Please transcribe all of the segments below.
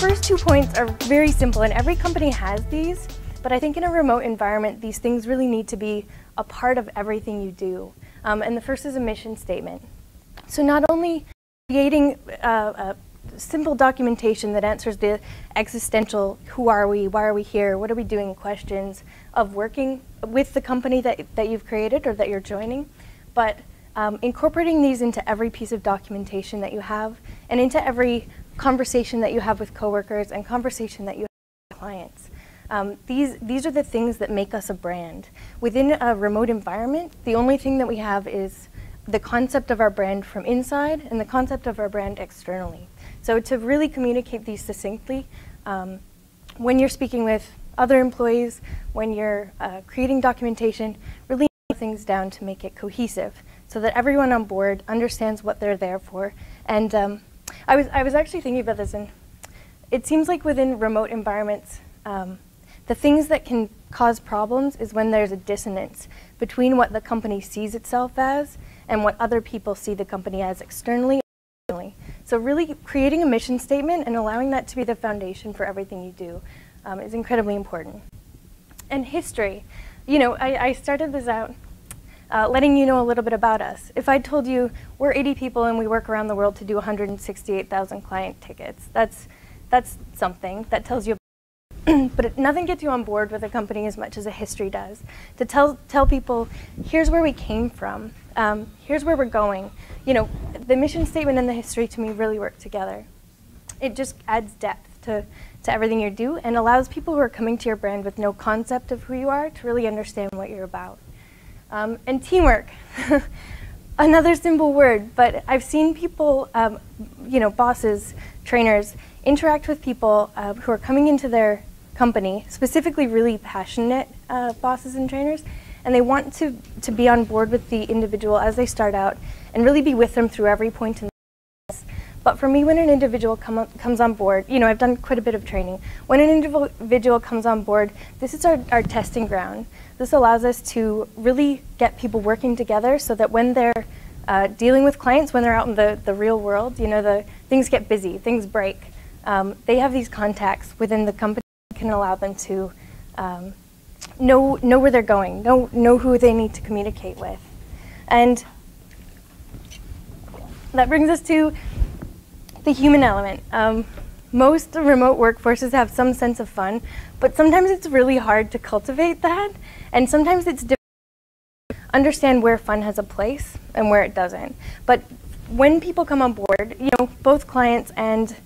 first 2 points are very simple, and every company has these, but I think in a remote environment, these things really need to be a part of everything you do. And the first is a mission statement. So not only creating a simple documentation that answers the existential who are we, why are we here, what are we doing questions of working with the company that you've created or that you're joining, but incorporating these into every piece of documentation that you have and into every conversation that you have with coworkers and conversation that you have with clients. These are the things that make us a brand. Within a remote environment, the only thing that we have is the concept of our brand from inside and the concept of our brand externally. So to really communicate these succinctly, when you're speaking with other employees, when you're creating documentation, really nail things down to make it cohesive so that everyone on board understands what they're there for. And I was actually thinking about this, and it seems like within remote environments, the things that can cause problems is when there's a dissonance between what the company sees itself as and what other people see the company as externally. So really creating a mission statement and allowing that to be the foundation for everything you do is incredibly important. And history. You know, I started this out letting you know a little bit about us. If I told you we're 80 people and we work around the world to do 168,000 client tickets, that's something that tells you. But nothing gets you on board with a company as much as a history does. To tell people, here's where we came from, here's where we're going. You know, the mission statement and the history to me really work together. It just adds depth to everything you do and allows people who are coming to your brand with no concept of who you are to really understand what you're about. And teamwork. Another simple word, but I've seen people, you know, bosses, trainers, interact with people who are coming into their company, specifically really passionate bosses and trainers, and they want to be on board with the individual as they start out and really be with them through every point in the process. But for me, when an individual comes on board, you know, I've done quite a bit of training. When an individual comes on board, this is our testing ground. This allows us to really get people working together so that when they're dealing with clients, when they're out in the real world, you know, things get busy, things break. They have these contacts within the company that can allow them to know where they're going, know who they need to communicate with. And that brings us to the human element. Most remote workforces have some sense of fun, but sometimes it's really hard to cultivate that, and sometimes it's difficult to understand where fun has a place and where it doesn't. But when people come on board, you know, both clients and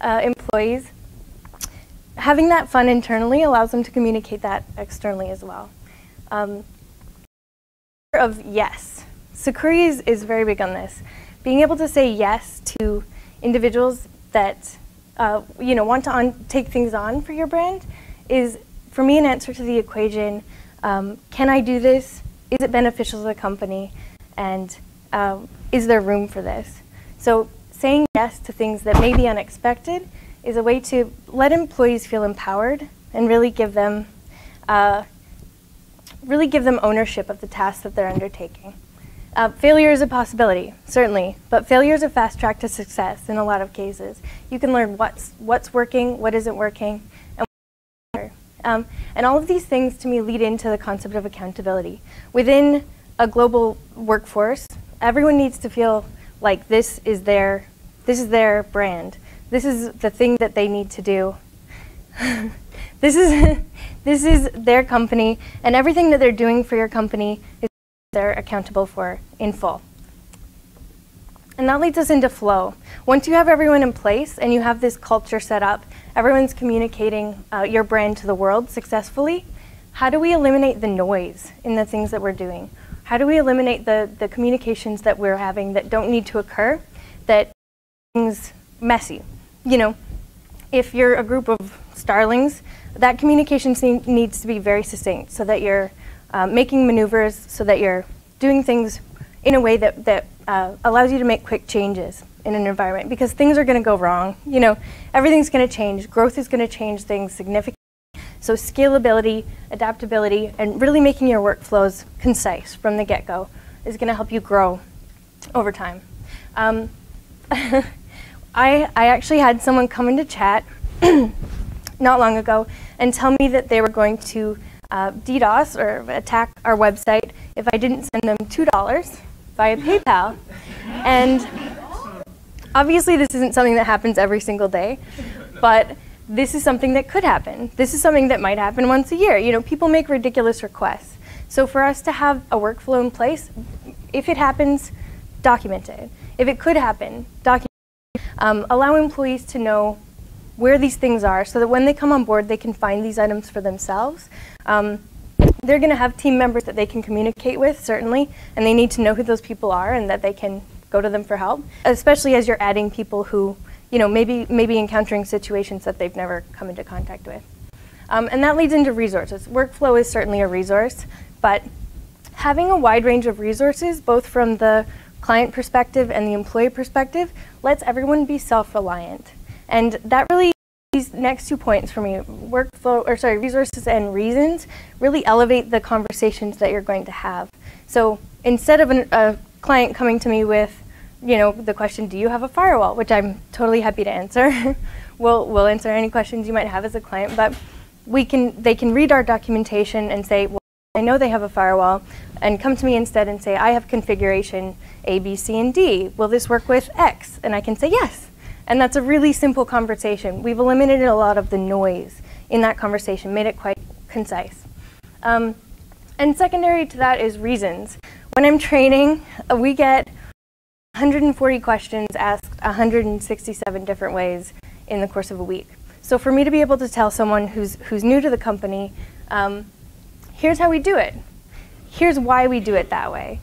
employees, having that fun internally allows them to communicate that externally as well. Of yes. Sucuri is very big on this. Being able to say yes to individuals that you know, want to take things on for your brand is, for me, an answer to the equation, can I do this? Is it beneficial to the company? And is there room for this? So saying yes to things that may be unexpected is a way to let employees feel empowered and really give them ownership of the tasks that they're undertaking. Failure is a possibility, certainly, but failure is a fast track to success in a lot of cases. You can learn what's working, what isn't working, and what's better. And all of these things, to me, lead into the concept of accountability. Within a global workforce, everyone needs to feel like this is their brand. This is the thing that they need to do. this is their company, and everything that they're doing for your company is they're accountable for in full. And that leads us into flow. Once you have everyone in place and you have this culture set up, everyone's communicating your brand to the world successfully, how do we eliminate the noise in the things that we're doing? How do we eliminate the communications that we're having that don't need to occur, that things messy? You know, if you're a group of starlings, that communication needs to be very succinct so that you're making maneuvers, so that you're doing things in a way that allows you to make quick changes in an environment, because things are going to go wrong. You know, everything's going to change. Growth is going to change things significantly. So scalability, adaptability, and really making your workflows concise from the get-go is going to help you grow over time. I actually had someone come into chat not long ago and tell me that they were going to DDoS or attack our website if I didn't send them $2 via PayPal. And obviously this isn't something that happens every single day, but this is something that could happen. This is something that might happen once a year. You know, people make ridiculous requests. So for us to have a workflow in place, if it happens, document it. If it could happen, document it. Allow employees to know where these things are so that when they come on board, they can find these items for themselves. They're going to have team members that they can communicate with, certainly, and they need to know who those people are and that they can go to them for help, especially as you're adding people who, you know, maybe encountering situations that they've never come into contact with. And that leads into resources. Workflow is certainly a resource, but having a wide range of resources, both from the client perspective and the employee perspective, lets everyone be self-reliant. And that really, these next 2 points for me, workflow, or sorry, resources and reasons, really elevate the conversations that you're going to have. So instead of a client coming to me with, you know, the question, do you have a firewall? Which I'm totally happy to answer. We'll answer any questions you might have as a client, but they can read our documentation and say, well, I know they have a firewall, and come to me instead and say, I have configuration A, B, C, and D. Will this work with X? And I can say yes. And that's a really simple conversation. We've eliminated a lot of the noise in that conversation, made it quite concise. And secondary to that is reasons. When I'm training, we get 140 questions asked 167 different ways in the course of a week. So for me to be able to tell someone who's new to the company, here's how we do it. Here's why we do it that way.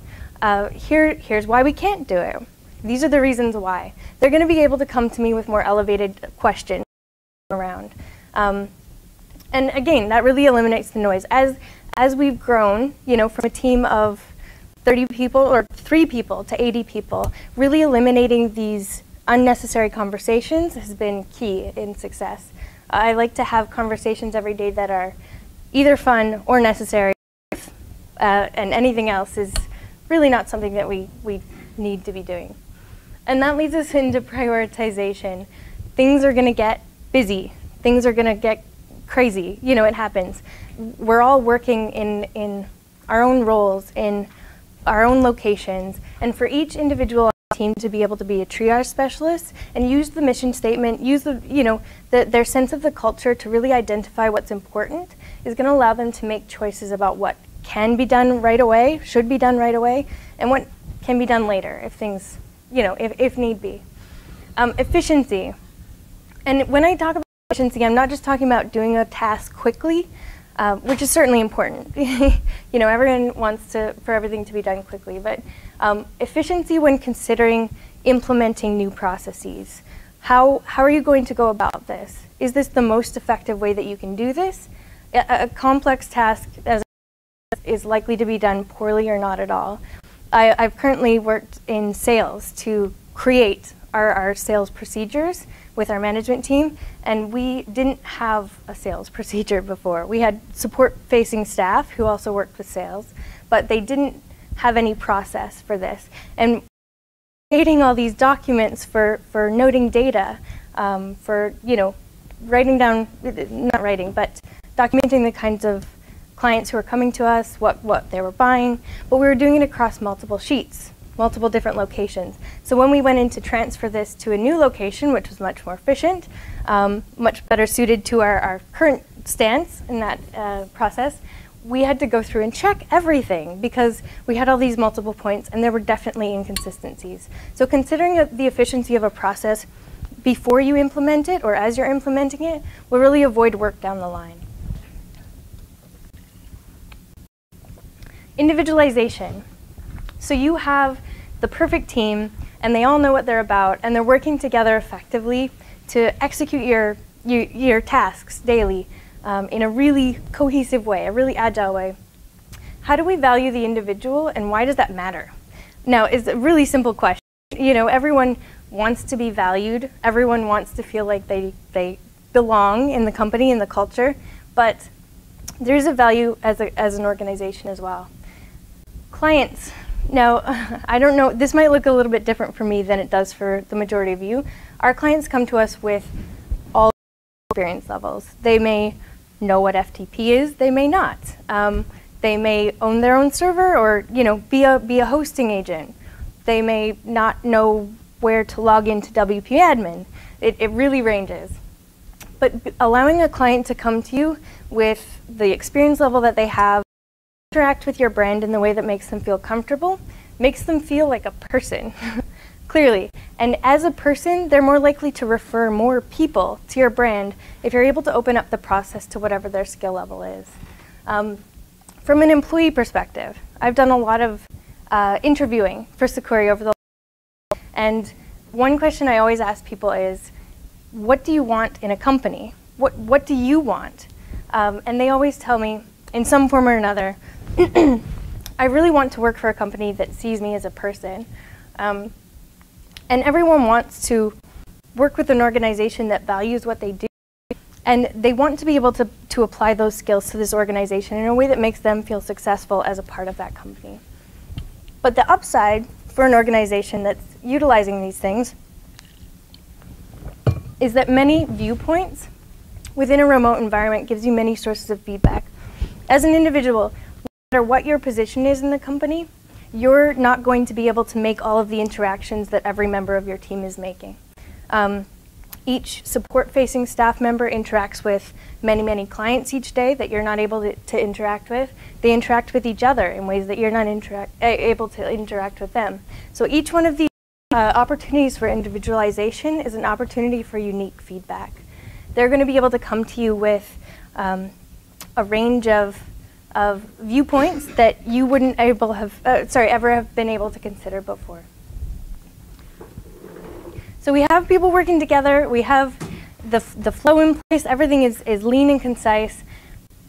Here's why we can't do it. These are the reasons why. They're going to be able to come to me with more elevated questions around. And again, that really eliminates the noise. As we've grown, you know, from a team of 30 people or 3 people to 80 people, really eliminating these unnecessary conversations has been key in success. I like to have conversations every day that are either fun or necessary, and anything else is really not something that we need to be doing. And that leads us into prioritization. Things are going to get busy. Things are going to get crazy. You know, it happens. We're all working in our own roles, in our own locations, and for each individual on the team to be able to be a triage specialist and use the mission statement, use the, you know, their sense of the culture to really identify what's important is going to allow them to make choices about what can be done right away, should be done right away, and what can be done later if things, you know, if need be. Efficiency. And when I talk about efficiency, I'm not just talking about doing a task quickly, which is certainly important. You know, everyone wants for everything to be done quickly, but efficiency when considering implementing new processes. How are you going to go about this? Is this the most effective way that you can do this? A complex task as is likely to be done poorly or not at all. I've currently worked in sales to create our sales procedures with our management team, and we didn't have a sales procedure before. We had support-facing staff who also worked with sales, but they didn't have any process for this. And creating all these documents for noting data, for, you know, writing down, not writing, but documenting the kinds of clients who are coming to us, what they were buying, but we were doing it across multiple sheets, multiple different locations. So when we went in to transfer this to a new location, which was much more efficient, much better suited to our current stance in that process, we had to go through and check everything because we had all these multiple points and there were definitely inconsistencies. So considering the efficiency of a process before you implement it or as you're implementing it will really avoid work down the line. Individualization. So you have the perfect team, and they all know what they're about, and they're working together effectively to execute your tasks daily in a really cohesive way, a really agile way. How do we value the individual, and why does that matter? Now, it's a really simple question. You know, everyone wants to be valued. Everyone wants to feel like they belong in the company, in the culture, but there is a value as an organization as well. Clients, Now, I don't know, this might look a little bit different for me than it does for the majority of you. Our clients come to us with all experience levels. They may know what FTP is, they may not. They may own their own server or be a hosting agent. They may not know where to log into WP Admin. It really ranges. But allowing a client to come to you with the experience level that they have, interact with your brand in the way that makes them feel comfortable, makes them feel like a person, clearly. And as a person, they're more likely to refer more people to your brand if you're able to open up the process to whatever their skill level is. From an employee perspective, I've done a lot of interviewing for Sucuri over the last year, and one question I always ask people is, what do you want in a company? What do you want? And they always tell me, in some form or another, I really want to work for a company that sees me as a person. And everyone wants to work with an organization that values what they do, and they want to be able to apply those skills to this organization in a way that makes them feel successful as a part of that company. But the upside for an organization that's utilizing these things is that many viewpoints within a remote environment gives you many sources of feedback. As an individual, no matter what your position is in the company, you're not going to be able to make all of the interactions that every member of your team is making. Each support-facing staff member interacts with many, many clients each day that you're not able to interact with. They interact with each other in ways that you're not able to interact with them. So each one of these opportunities for individualization is an opportunity for unique feedback. They're going to be able to come to you with a range of viewpoints that you wouldn't ever have been able to consider before. So we have people working together, we have the flow in place, everything is lean and concise.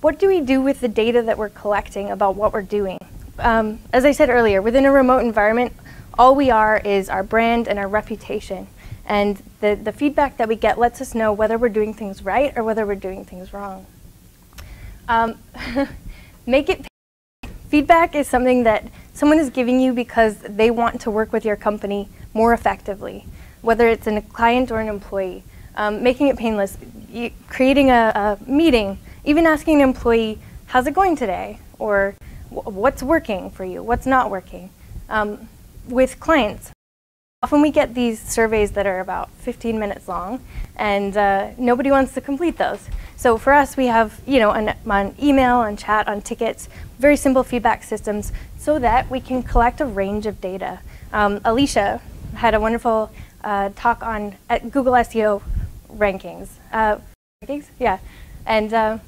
What do we do with the data that we're collecting about what we're doing? As I said earlier, within a remote environment, all we are is our brand and our reputation. And the feedback that we get lets us know whether we're doing things right or whether we're doing things wrong. Feedback is something that someone is giving you because they want to work with your company more effectively, whether it's a client or an employee. Making it painless, creating a meeting, even asking an employee, how's it going today? Or what's working for you? What's not working? With clients, often we get these surveys that are about 15 minutes long, and nobody wants to complete those. So for us, we have on email, on chat, on tickets, very simple feedback systems so that we can collect a range of data. Alicia had a wonderful talk on Google SEO rankings. Yeah. And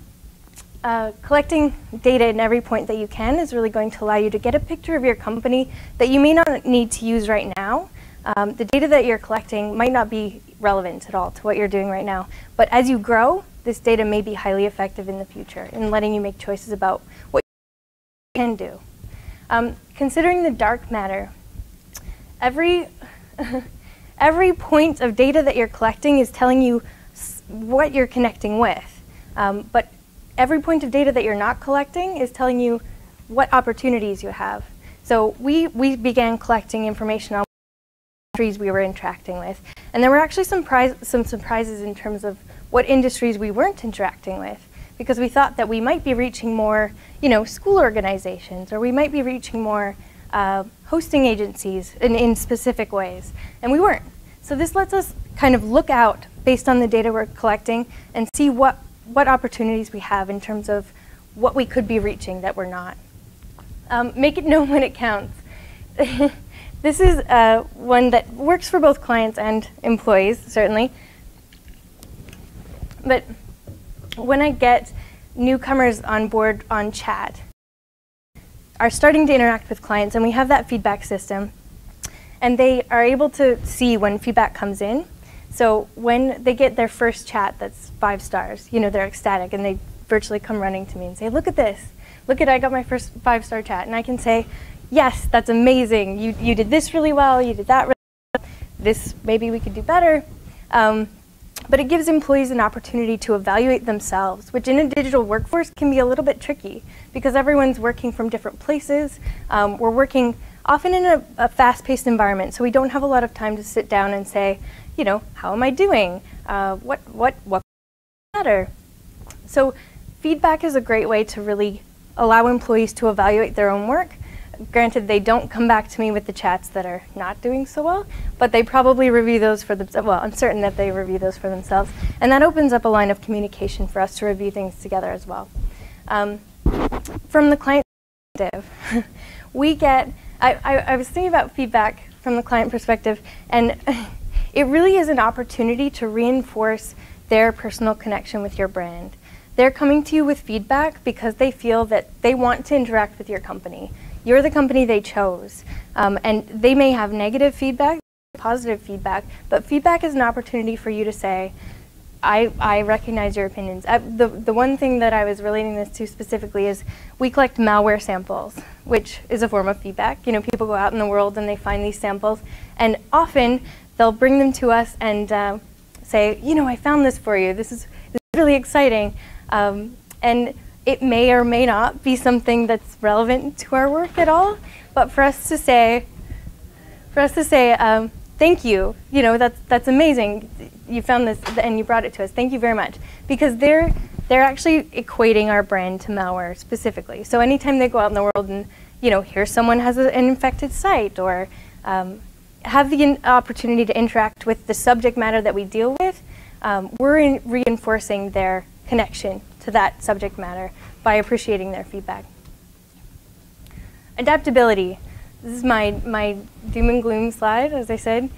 collecting data in every point that you can is really going to allow you to get a picture of your company that you may not need to use right now. The data that you're collecting might not be relevant at all to what you're doing right now, but as you grow, this data may be highly effective in the future in letting you make choices about what you can do. Considering the dark matter, every point of data that you're collecting is telling you what you're connecting with, but every point of data that you're not collecting is telling you what opportunities you have. So we began collecting information on industries we were interacting with, and there were actually some surprises in terms of what industries we weren't interacting with, because we thought that we might be reaching more, school organizations, or we might be reaching more hosting agencies in specific ways, and we weren't. So this lets us kind of look out based on the data we're collecting and see what opportunities we have in terms of what we could be reaching that we're not. Make it known when it counts. This is one that works for both clients and employees, certainly. But when I get newcomers on board on chat, are starting to interact with clients, and we have that feedback system, and they are able to see when feedback comes in. So when they get their first chat that's 5 stars, they're ecstatic, and they virtually come running to me and say, look at this. Look at, I got my first 5-star chat, and I can say, yes, that's amazing. You did this really well. You did that really well. This, maybe we could do better. But it gives employees an opportunity to evaluate themselves, which in a digital workforce can be a little bit tricky because everyone's working from different places. We're working often in a fast-paced environment, so we don't have a lot of time to sit down and say, you know, how am I doing? What matter? So feedback is a great way to really allow employees to evaluate their own work. Granted, they don't come back to me with the chats that are not doing so well, but they probably review those for themselves. Well, I'm certain that they review those for themselves. And that opens up a line of communication for us to review things together as well. From the client perspective, we get, I was thinking about feedback from the client perspective, and it really is an opportunity to reinforce their personal connection with your brand. They're coming to you with feedback because they feel that they want to interact with your company. You're the company they chose. And they may have negative feedback, positive feedback, but feedback is an opportunity for you to say, I recognize your opinions. The one thing that I was relating this to specifically is we collect malware samples, which is a form of feedback. You know, people go out in the world and they find these samples, and often they'll bring them to us and say, you know, I found this for you. This is really exciting. And it may or may not be something that's relevant to our work at all, but for us to say, thank you, you know, that's amazing. You found this and you brought it to us. Thank you very much. Because they're actually equating our brand to malware specifically. So anytime they go out in the world and, you know, hear someone has an infected site or have the opportunity to interact with the subject matter that we deal with, we're reinforcing their connection to that subject matter by appreciating their feedback. Adaptability. This is my doom and gloom slide, as I said.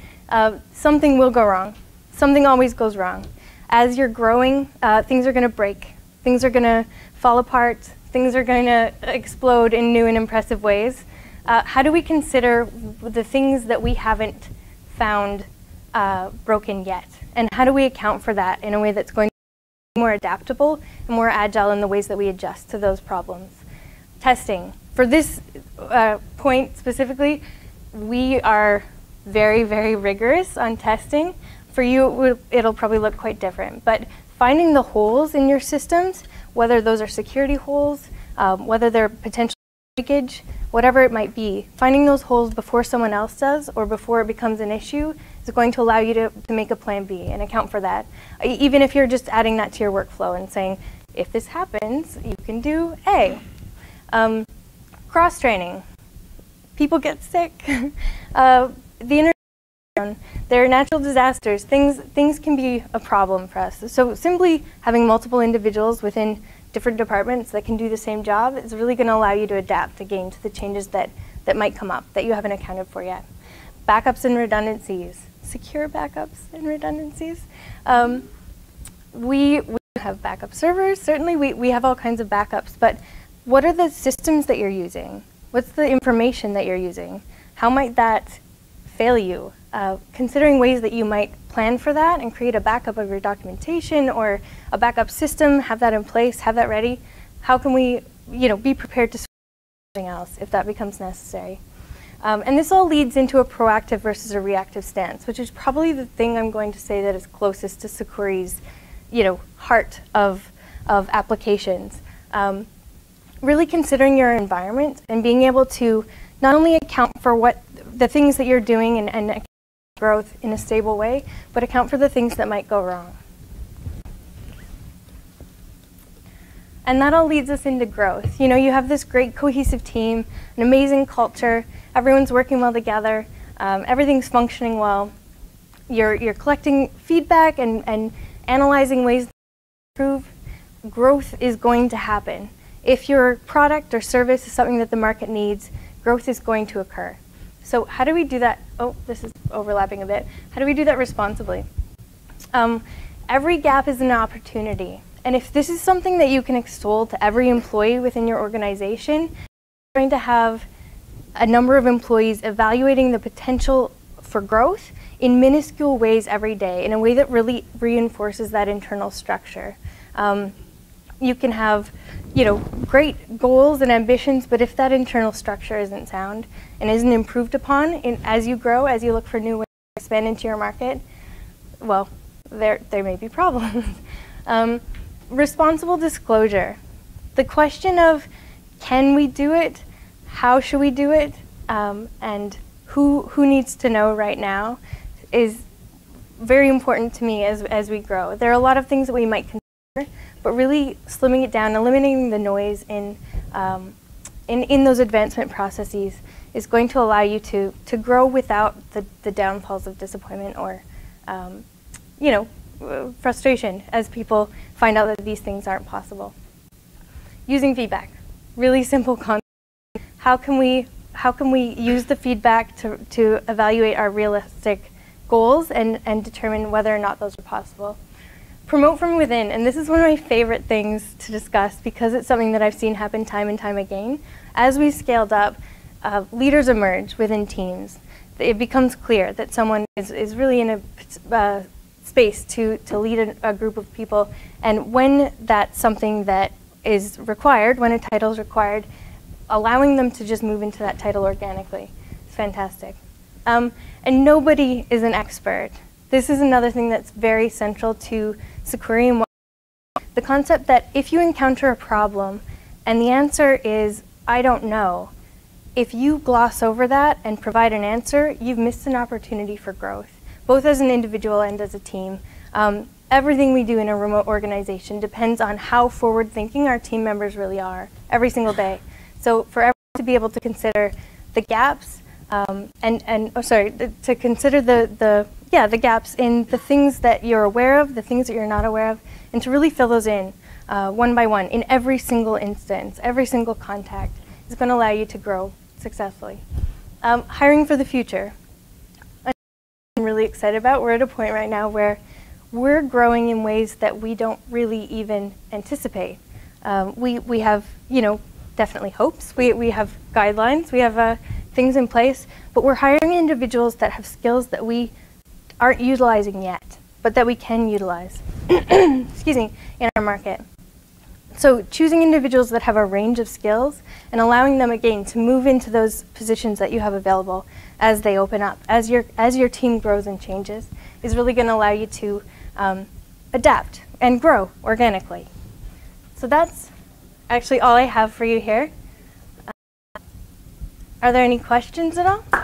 Something will go wrong. Something always goes wrong. As you're growing, things are going to break. Things are going to fall apart. Things are going to explode in new and impressive ways. How do we consider the things that we haven't found broken yet? And how do we account for that in a way that's going to more adaptable and more agile in the ways that we adjust to those problems. Testing. For this point specifically, we are very, very rigorous on testing. For you, it'll probably look quite different. But finding the holes in your systems, whether those are security holes, whether they're potential leakage, whatever it might be, finding those holes before someone else does or before it becomes an issue is going to allow you to make a plan B and account for that. Even if you're just adding that to your workflow and saying, if this happens, you can do A. Cross-training. People get sick. The internet, there are natural disasters. Things can be a problem for us. So simply having multiple individuals within different departments that can do the same job is really going to allow you to adapt again to the changes that might come up that you haven't accounted for yet. Backups and redundancies, secure backups and redundancies. We have backup servers, certainly we have all kinds of backups, but what are the systems that you're using? What's the information that you're using? How might that fail you? Considering ways that you might plan for that and create a backup of your documentation or a backup system, have that in place, have that ready. How can we, you know, be prepared to switch to something else if that becomes necessary? And this all leads into a proactive versus a reactive stance, which is probably the thing I'm going to say that is closest to Sucuri's, you know, heart of applications. Really considering your environment and being able to not only account for what the things that you're doing and growth in a stable way, but account for the things that might go wrong. And that all leads us into growth. You know, you have this great cohesive team, an amazing culture, everyone's working well together, everything's functioning well. You're collecting feedback and analyzing ways to improve. Growth is going to happen. If your product or service is something that the market needs, growth is going to occur. So how do we do that? Oh, this is overlapping a bit. How do we do that responsibly? Every gap is an opportunity. And if this is something that you can extol to every employee within your organization, you're going to have a number of employees evaluating the potential for growth in minuscule ways every day, in a way that really reinforces that internal structure. You can have, you know, great goals and ambitions, but if that internal structure isn't sound and isn't improved upon as you grow, as you look for new ways to expand into your market, well, there may be problems. Responsible disclosure. The question of, can we do it? How should we do it? and who needs to know right now is very important to me as we grow. There are a lot of things that we might consider, but really slimming it down, eliminating the noise in those advancement processes is going to allow you to grow without the downfalls of disappointment or you know, frustration as people find out that these things aren't possible. Using feedback, really simple concept. How can we use the feedback to evaluate our realistic goals and determine whether or not those are possible? Promote from within, and this is one of my favorite things to discuss because it's something that I've seen happen time and time again. As we scaled up, leaders emerge within teams. It becomes clear that someone is really in a space to lead a group of people, and when that's something that is required, when a title is required, allowing them to just move into that title organically is fantastic. And nobody is an expert. This is another thing that's very central to Sucuri, and the concept that if you encounter a problem and the answer is, I don't know, if you gloss over that and provide an answer, you've missed an opportunity for growth, both as an individual and as a team. Everything we do in a remote organization depends on how forward-thinking our team members really are every single day. So for everyone to be able to consider the gaps, to consider the gaps in the things that you're aware of, the things that you're not aware of, and to really fill those in one by one in every single instance, every single contact is going to allow you to grow successfully. Hiring for the future, I'm really excited about. We're at a point right now where we're growing in ways that we don't really even anticipate. We have, you know, definitely hopes. We have guidelines. We have things in place, but we're hiring individuals that have skills that we aren't utilizing yet, but that we can utilize excuse me, in our market. So choosing individuals that have a range of skills and allowing them, again, to move into those positions that you have available as they open up, as your team grows and changes, is really going to allow you to adapt and grow organically. So that's actually all I have for you here. Are there any questions at all?